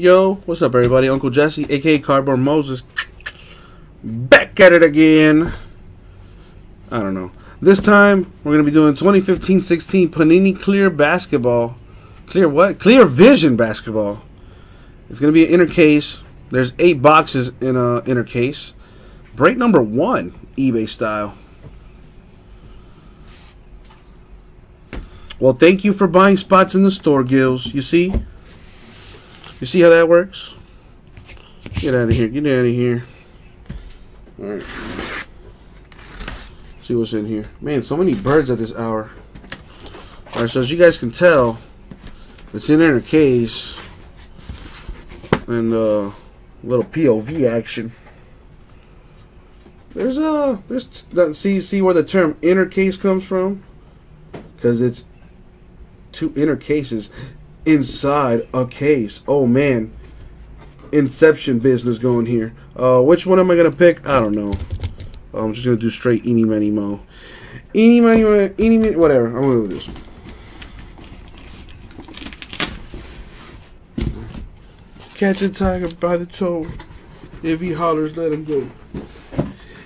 Yo, what's up everybody? Uncle Jesse, aka Cardboard Moses, back at it again. I don't know. This time we're gonna be doing 2015-16 Panini Clear Basketball. Clear what? Clear Vision Basketball. It's gonna be an inner case. There's 8 boxes in a inner case. Break number 1, eBay style. Well, thank you for buying spots in the store, Gills. You see how that works? Get out of here. Get out of here. All right. Let's see what's in here. Man, so many birds at this hour. All right, so as you guys can tell, it's in there in a case. And a little POV action. See where the term inner case comes from? Because it's two inner cases inside a case. Oh man, inception business going here. Which one am I gonna pick? I don't know. I'm just gonna do straight Eenie Meenie Moe. Eenie Meenie Moe, Eenie Meenie, whatever. I'm gonna do this. Catch a tiger by the toe. If he hollers, let him go.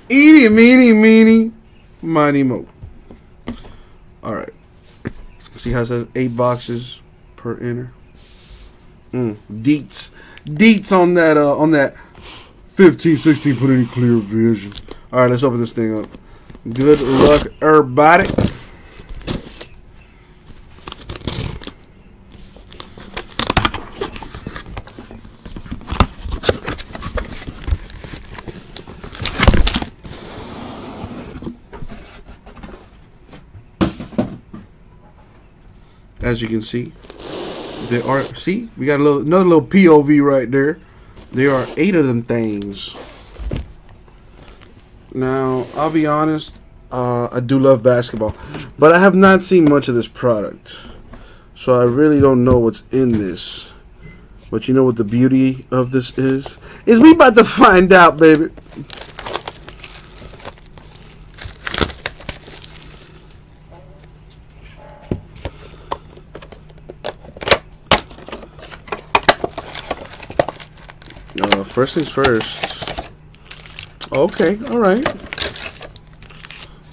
Eenie Meenie Meenie Moe. All right. See how it says 8 boxes per inner. Deets on that 15-16 put in Clear Vision. All right, let's open this thing up. Good luck, everybody. As you can see, there are, see, we got another little POV right there. There are 8 of them things. Now, I'll be honest, I do love basketball, but I have not seen much of this product, so I really don't know what's in this. But you know what the beauty of this is? Is we about to find out, baby. First things first. Okay, all right.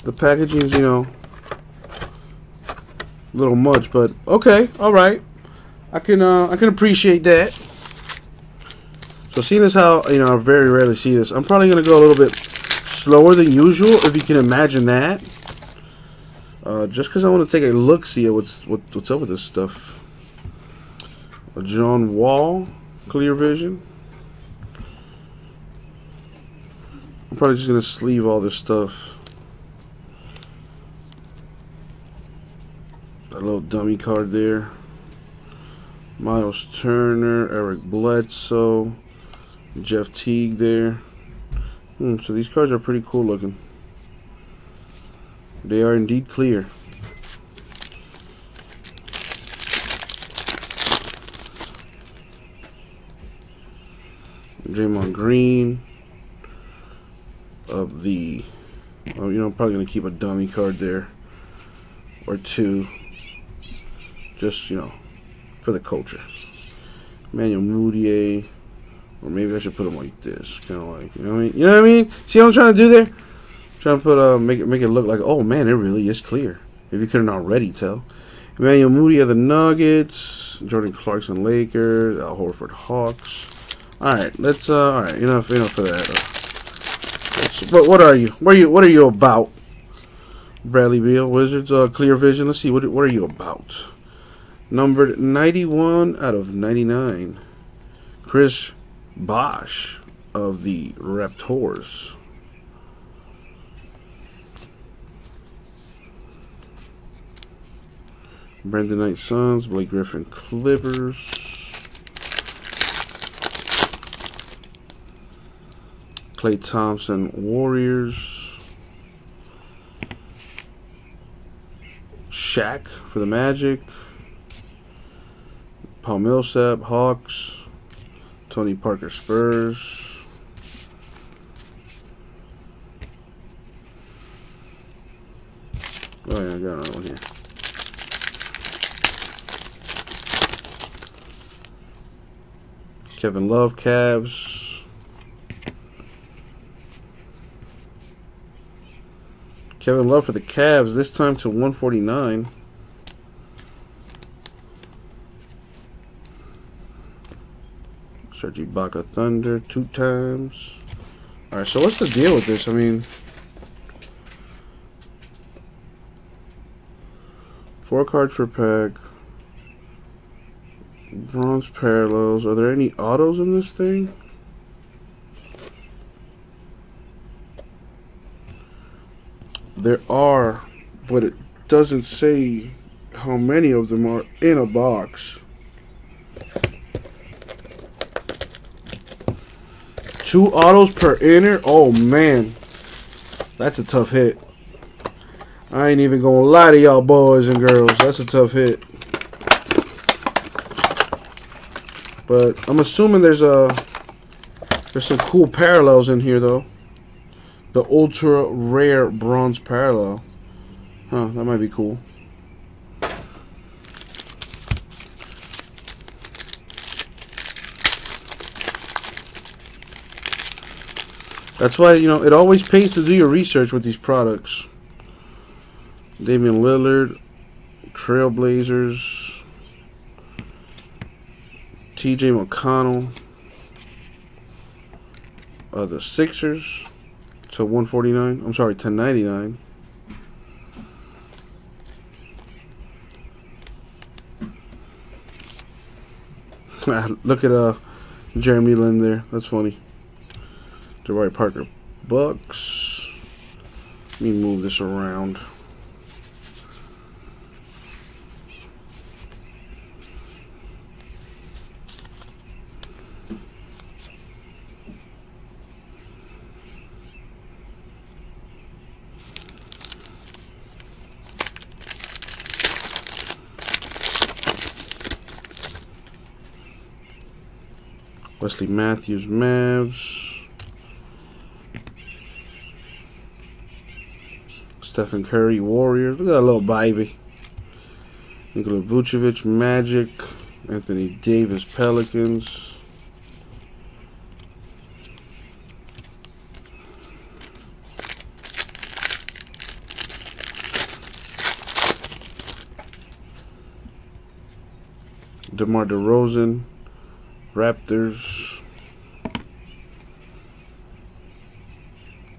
The packaging's, you know, a little much, but okay, all right. I can appreciate that. So seeing as how, you know, I very rarely see this, I'm probably gonna go a little bit slower than usual, if you can imagine that. Just because I want to take a look, see what's up with this stuff. John Wall, Clear Vision. I'm probably just gonna sleeve all this stuff. That little dummy card there. Miles Turner, Eric Bledsoe, Jeff Teague there. So these cards are pretty cool looking. They are indeed clear. Draymond Green. Of the, oh, you know, I'm probably gonna keep a dummy card there or two, just, you know, for the culture. Emmanuel Mudiay, or maybe I should put him like this, kind of like, you know what I mean? You know what I mean? See what I'm trying to do there? I'm trying to put make it look like, oh man, it really is clear. If you couldn't already tell, Emmanuel Mudiay of the Nuggets, Jordan Clarkson Lakers, Al Horford Hawks. All right, let's all right, enough for that. What are you? What are you about? Bradley Beal, Wizards, Clear Vision. Let's see. What are you about? Numbered 91/99. Chris Bosh of the Raptors. Brandon Knight Suns, Blake Griffin Clippers. Clay Thompson Warriors. Shaq for the Magic. Paul Millsap Hawks. Tony Parker Spurs. Oh yeah, I got another one here. Kevin Love, Cavs. Kevin Love for the Cavs, this time to 149. Serge Ibaka Thunder 2 times. Alright, so what's the deal with this? I mean, 4 cards per pack. Bronze parallels. Are there any autos in this thing? There are, but it doesn't say how many of them are in a box. 2 autos per inner? Oh, man. That's a tough hit. I ain't even gonna lie to y'all boys and girls. That's a tough hit. But I'm assuming there's some cool parallels in here, though. The ultra rare bronze parallel. Huh, that might be cool. That's why, you know, it always pays to do your research with these products. Damian Lillard, Trailblazers, T.J. McConnell, the Sixers to 149. I'm sorry, to 99. Look at Jeremy Lin there. That's funny. Jabari Parker, Bucks. Let me move this around. Wesley Matthews, Mavs. Stephen Curry, Warriors. Look at that little baby. Nikola Vucevic, Magic. Anthony Davis, Pelicans. DeMar DeRozan, Raptors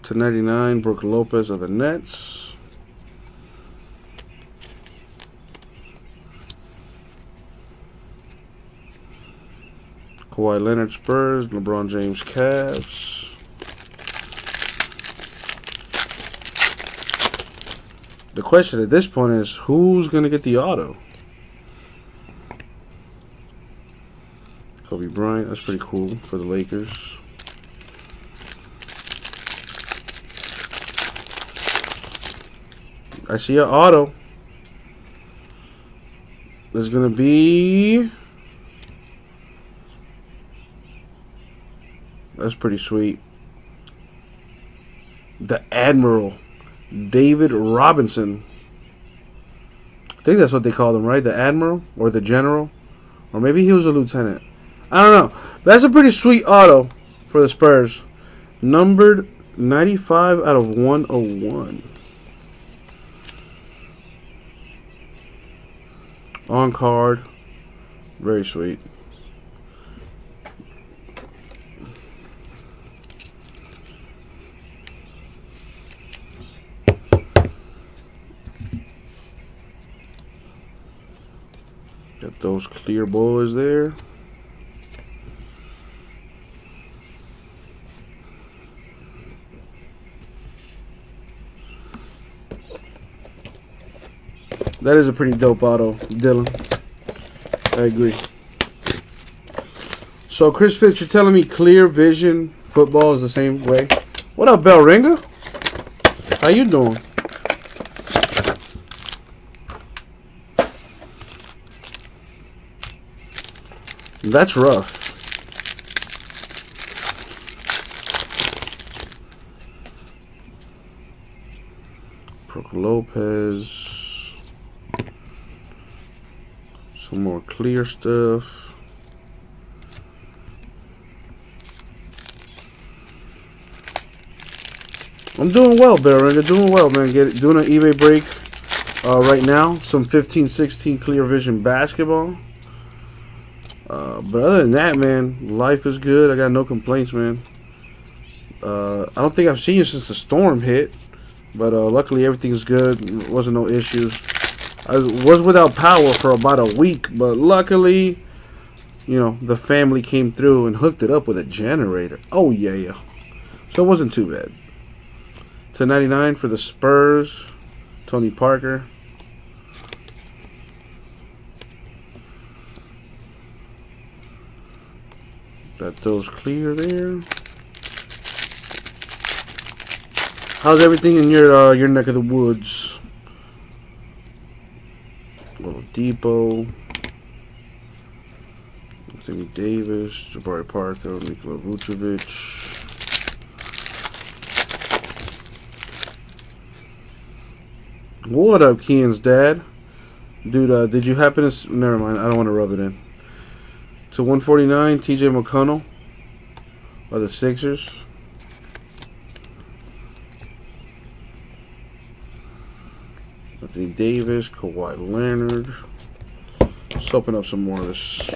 to 99. Brook Lopez of the Nets. Kawhi Leonard, Spurs. LeBron James, Cavs. The question at this point is, who's going to get the auto? Kobe Bryant, that's pretty cool for the Lakers. I see an auto. There's going to be... That's pretty sweet. The Admiral, David Robinson. I think that's what they called him, right? The Admiral or the General? Or maybe he was a Lieutenant. I don't know. That's a pretty sweet auto for the Spurs. Numbered 95 out of 101. On card. Very sweet. Got those clear boys there. That is a pretty dope auto, Dylan. I agree. So, Chris Fitz, you're telling me Clear Vision Football is the same way? What up, Bell Ringer? How you doing? That's rough. Brook Lopez. Some more clear stuff. I'm doing well, Barry. You're doing well, man. Doing an eBay break right now. Some 15-16 Clear Vision Basketball. But other than that, man, life is good. I got no complaints, man. I don't think I've seen you since the storm hit. But luckily, everything's good. Wasn't no issues. I was without power for about a week. But luckily, you know, the family came through and hooked it up with a generator. Oh, yeah, yeah. So it wasn't too bad. /99 for the Spurs, Tony Parker. Got those clear there. How's everything in your neck of the woods? Little Depot, Anthony Davis, Jabari Parker, Nikola Vucevic. What up, Kean's dad? Dude, did you happen to... Never mind, I don't want to rub it in. /149, T.J. McConnell by the Sixers. Anthony Davis, Kawhi Leonard. Let's open up some more of this.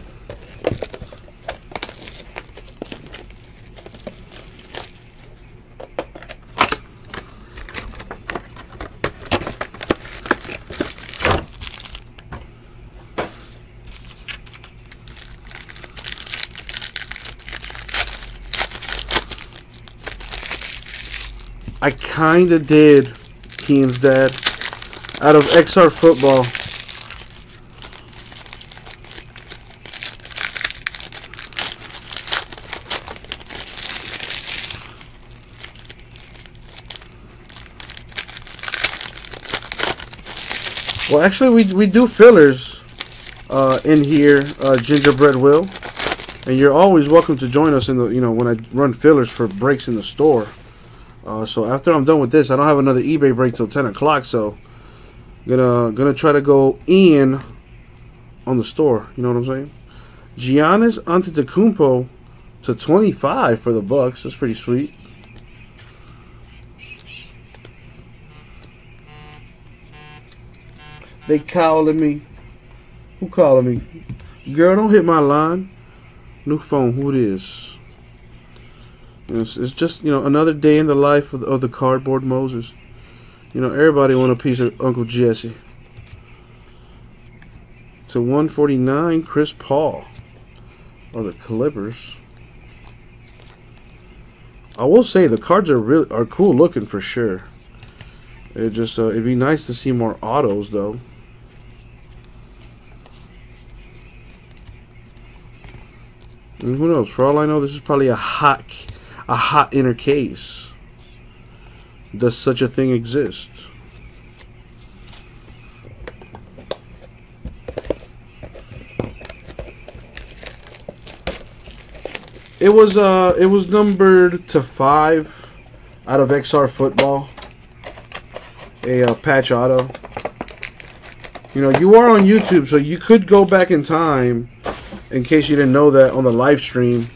I kind of did, Kean's dad, out of XR Football. Well, actually, we do fillers in here, Gingerbread Will, and you're always welcome to join us in the, you know, when I run fillers for breaks in the store. So after I'm done with this, I don't have another eBay break till 10 o'clock. So I'm gonna try to go in on the store. You know what I'm saying? Giannis Antetokounmpo /25 for the Bucks. That's pretty sweet. They calling me. Who calling me? Girl, don't hit my line. New phone. Who it is? It's just, you know, another day in the life of the Cardboard Moses. You know, everybody want a piece of Uncle Jesse. /149, Chris Paul, or the Clippers. I will say the cards are really cool looking for sure. It just it'd be nice to see more autos though. And who knows? For all I know, this is probably a hot inner case. Does such a thing exist? It was numbered /5 out of XR Football, a patch auto. You know, you are on YouTube, so you could go back in time, in case you didn't know that, on the live stream.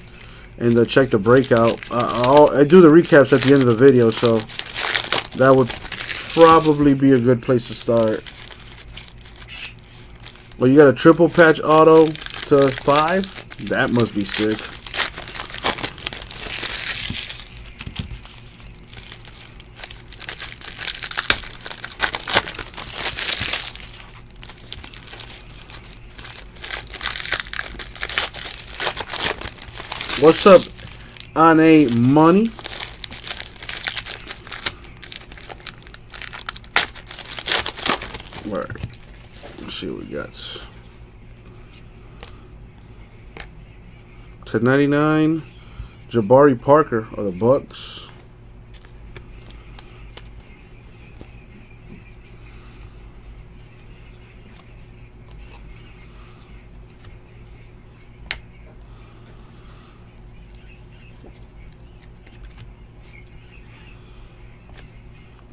And check the breakout. I do the recaps at the end of the video, so that would probably be a good place to start. Well, you got a triple patch auto /5. That must be sick. What's up, Eenie Money? Alright, let's see what we got. /99, Jabari Parker of the Bucks.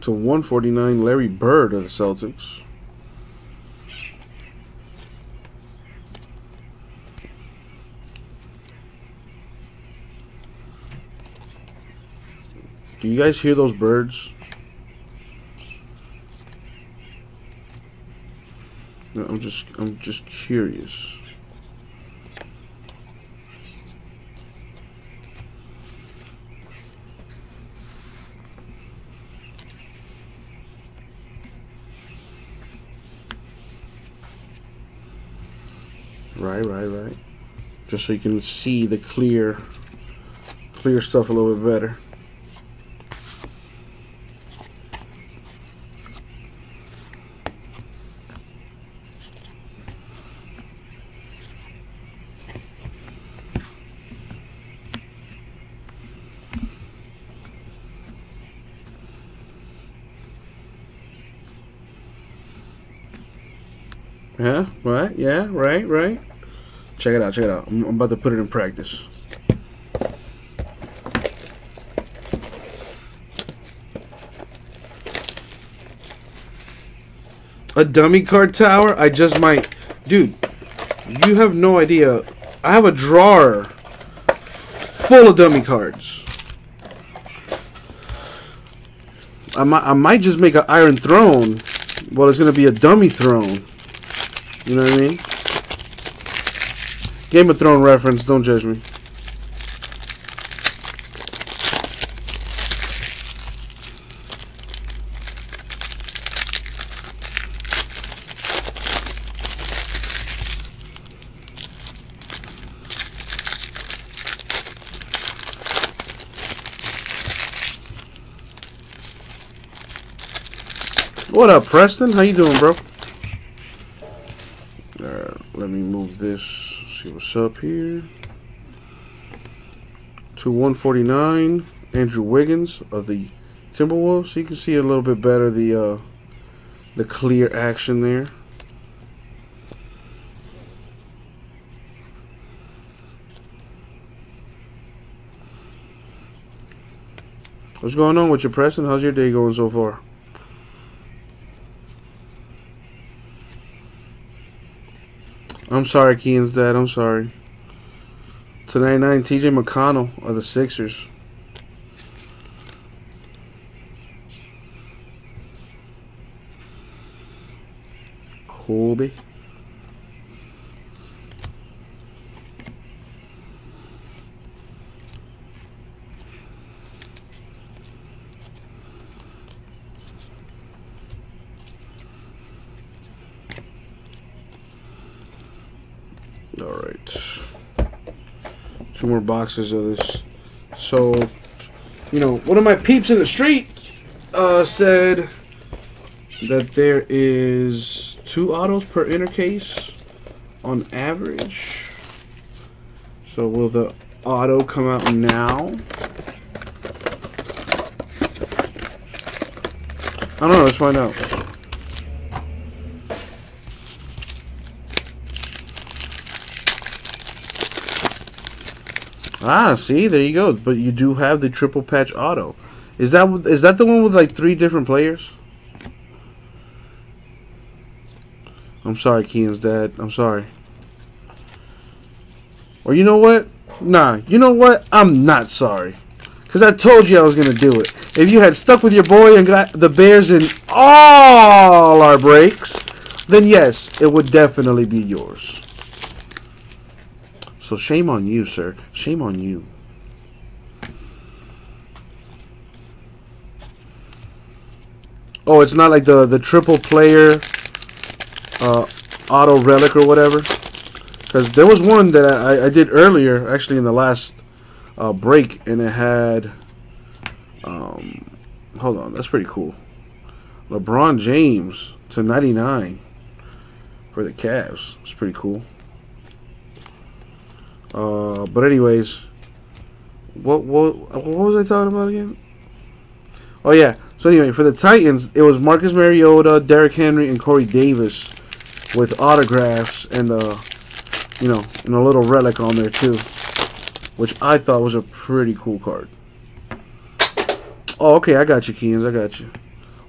/149, Larry Bird of the Celtics. Do you guys hear those birds? No, I'm just curious. Right. Just so you can see the clear stuff a little bit better. Yeah, what? Yeah, right. Check it out. I'm about to put it in practice. A dummy card tower? I just might. Dude, you have no idea. I have a drawer full of dummy cards. I might just make an iron throne. Well, it's going to be a dummy throne. You know what I mean? Game of Thrones reference, don't judge me. What up, Preston? How you doing, bro? Let me move this, see what's up here. To 149, Andrew Wiggins of the Timberwolves. So you can see a little bit better the clear action there. What's going on with you, Preston? How's your day going so far? I'm sorry, Kean's dad. I'm sorry. To 99, T.J. McConnell of the Sixers. Kobe. Two more boxes of this. So, you know, one of my peeps in the street said that there is 2 autos per inner case on average. So will the auto come out now? I don't know, let's find out. Ah, see, there you go. But you do have the triple patch auto. Is that the one with like 3 different players? I'm sorry, Kean's dad. I'm sorry. Or you know what? Nah, you know what? I'm not sorry. Because I told you I was going to do it. If you had stuck with your boy and got the Bears in all our breaks, then yes, it would definitely be yours. So shame on you, sir. Shame on you. Oh, it's not like the triple player auto relic or whatever. Because there was one that I did earlier, actually in the last break, and it had... hold on, that's pretty cool. LeBron James to 99 for the Cavs. It's pretty cool. But anyways, what was I talking about again? Oh yeah. So anyway, for the Titans, it was Marcus Mariota, Derrick Henry, and Corey Davis with autographs and and a little relic on there too, which I thought was a pretty cool card. Oh, okay, I got you, Keans. I got you.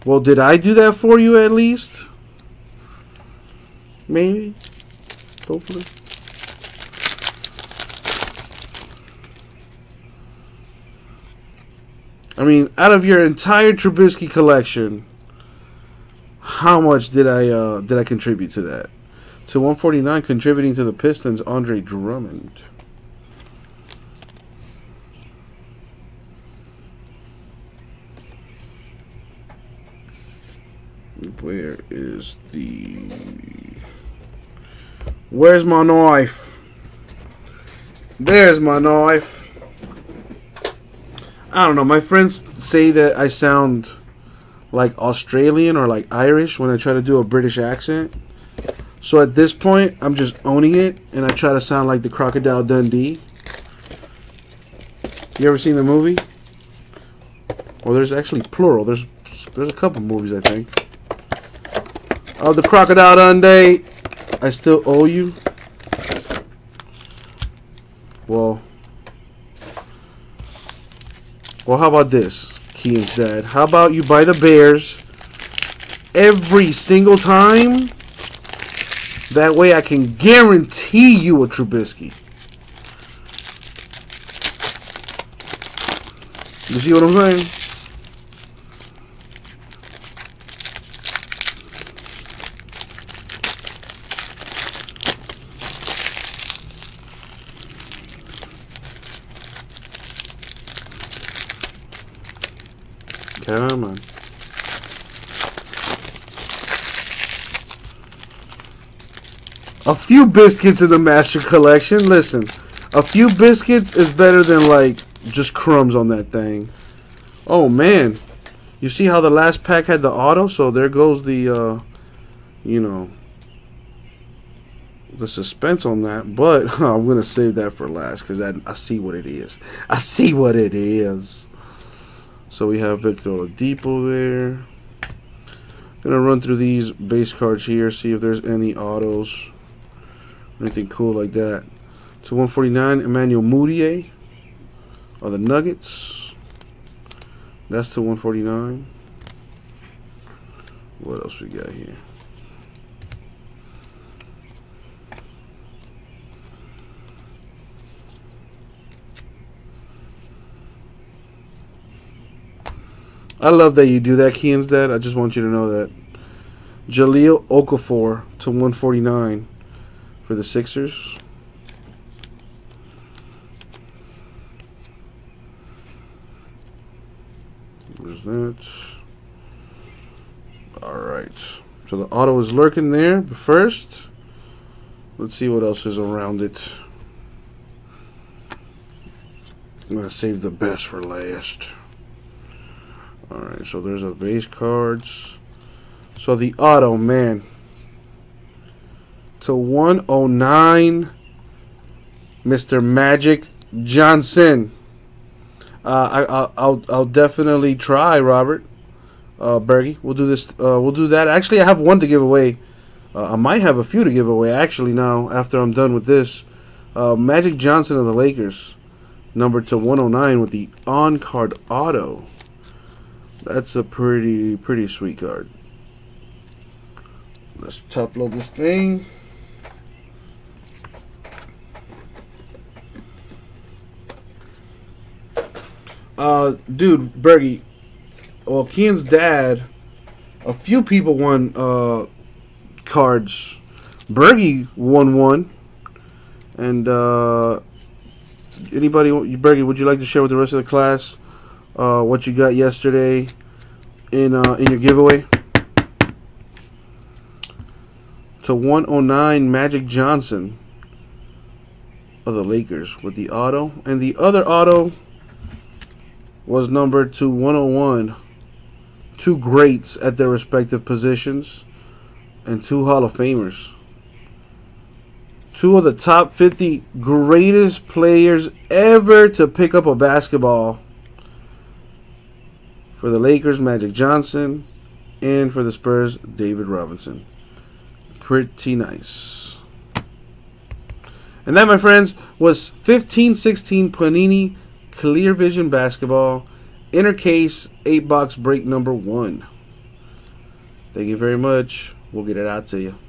Well, did I do that for you at least? Maybe. Hopefully. I mean, out of your entire Trubisky collection, how much did I contribute to that? To 149, contributing to the Pistons, Andre Drummond. Where is the... Where's my knife? There's my knife. I don't know. My friends say that I sound like Australian or like Irish when I try to do a British accent. So at this point, I'm just owning it, and I try to sound like the Crocodile Dundee. You ever seen the movie? Well, there's actually plural. There's a couple movies, I think. Oh, the Crocodile Dundee. I still owe you. Well, how about this, Kean's dad? How about you buy the Bears every single time? That way I can guarantee you a Trubisky. You see what I'm saying? Come on. A few biscuits in the master collection. Listen, a few biscuits is better than, like, just crumbs on that thing. Oh, man. You see how the last pack had the auto? So there goes the, you know, the suspense on that. But I'm going to save that for last because I see what it is. I see what it is. So we have Victor Oladipo there. Going to run through these base cards here, see if there's any autos. Anything cool like that. To 149, Emmanuel Mudiay of the Nuggets. That's to 149. What else we got here? I love that you do that, Kean's dad. I just want you to know that. Jahlil Okafor to 149 for the Sixers. Where's that? All right. So the auto is lurking there. But first, let's see what else is around it. I'm going to save the best for last. Alright, so there's a base cards. So the auto, man. To 109, Mr. Magic Johnson. I'll definitely try, Robert Bergy. We'll do this. We'll do that. Actually, I have one to give away. I might have a few to give away. Actually, now after I'm done with this, Magic Johnson of the Lakers, numbered to 109 with the on-card auto. That's a pretty sweet card. Let's top load this thing. Dude, Bergy, well, Kean's dad, a few people won cards. Bergy won one. And anybody, Bergy, would you like to share with the rest of the class what you got yesterday in your giveaway? To 109, Magic Johnson of the Lakers with the auto. And the other auto was numbered to 101. Two greats at their respective positions and two Hall of Famers. Two of the top 50 greatest players ever to pick up a basketball. For the Lakers, Magic Johnson, and for the Spurs, David Robinson. Pretty nice. And that, my friends, was 15-16 Panini Clear Vision Basketball Inner Case 8-Box Break Number 1. Thank you very much. We'll get it out to you.